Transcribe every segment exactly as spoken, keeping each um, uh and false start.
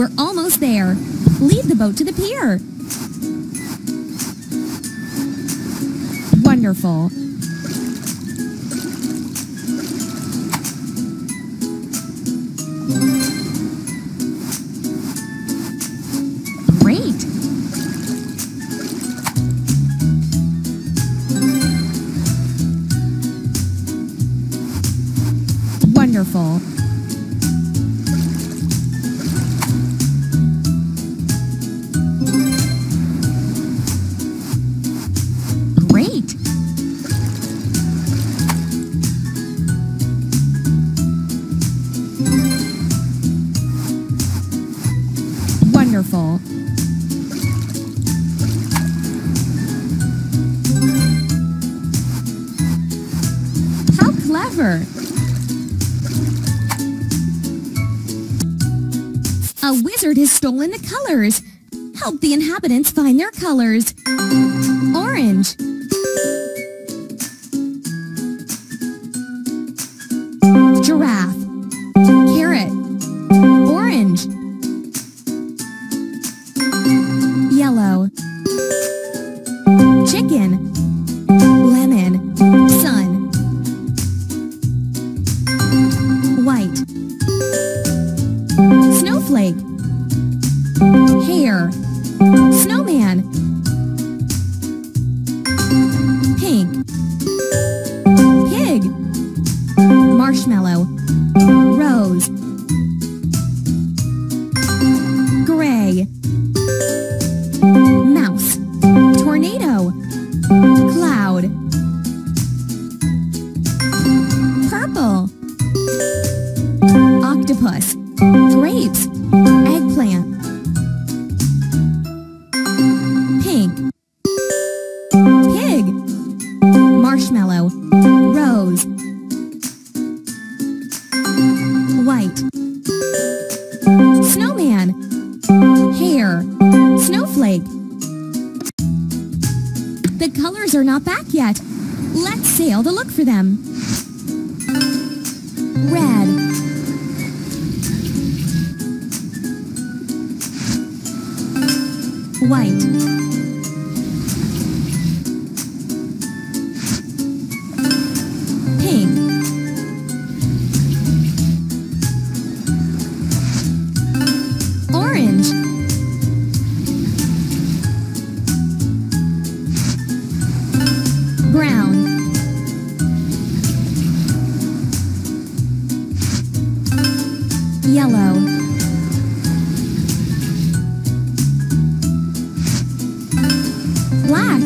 We're almost there. Lead the boat to the pier. Wonderful. Great. Wonderful. Wonderful. How clever! A wizard has stolen the colors. Help the inhabitants find their colors. Orange. Giraffe. Carrot. Orange. Yellow. Chicken. Lemon. Sun. White. Snowflake. Hair. Snowman. Pink. Pig. Marshmallow. Rose. Gray. Mouse. Tornado. Cloud. Purple. Octopus. Grapes. Eggplant. Pink. Pig. Marshmallow. Rose. White. Snowman. Hair. Snowflake. The colors are not back yet. Let's sail to look for them. Red. White. Pink. Orange. Brown. Yellow. Black.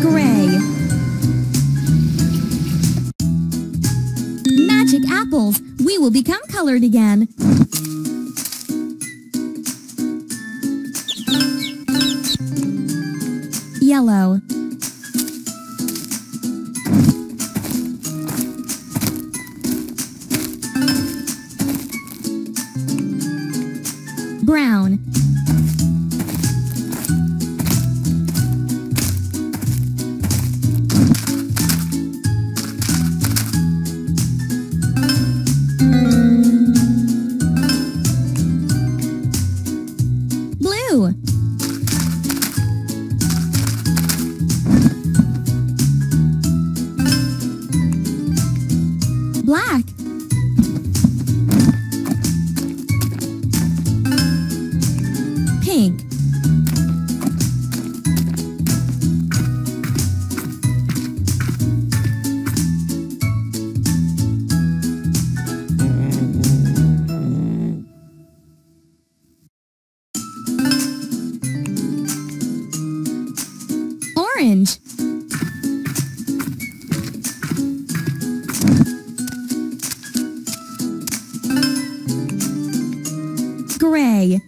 Gray. Magic apples. We will become colored again. Yellow. Brown. Blue. Black. Pink. Orange. Gray.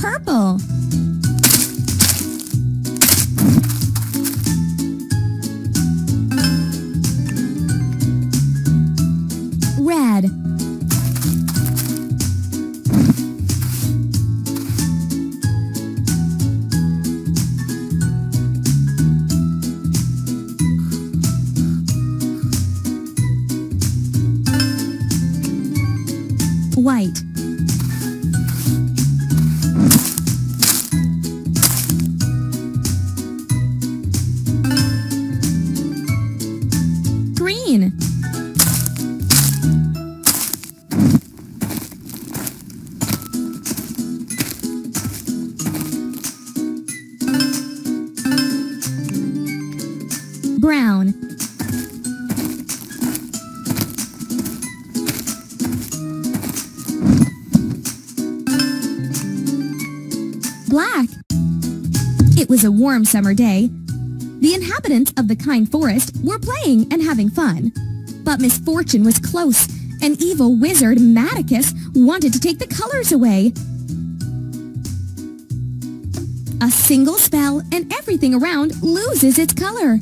Purple. Red. white. Green. Brown. Black. It was a warm summer day. The inhabitants of the kind forest were playing and having fun. But misfortune was close. An evil wizard, Maticus, wanted to take the colors away. A single spell and everything around loses its color.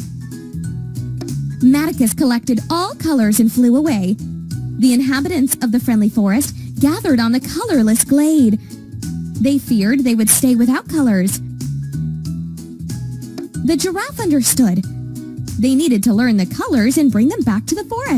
Maticus collected all colors and flew away. The inhabitants of the friendly forest gathered on the colorless glade. They feared they would stay without colors. The giraffe understood. They needed to learn the colors and bring them back to the forest.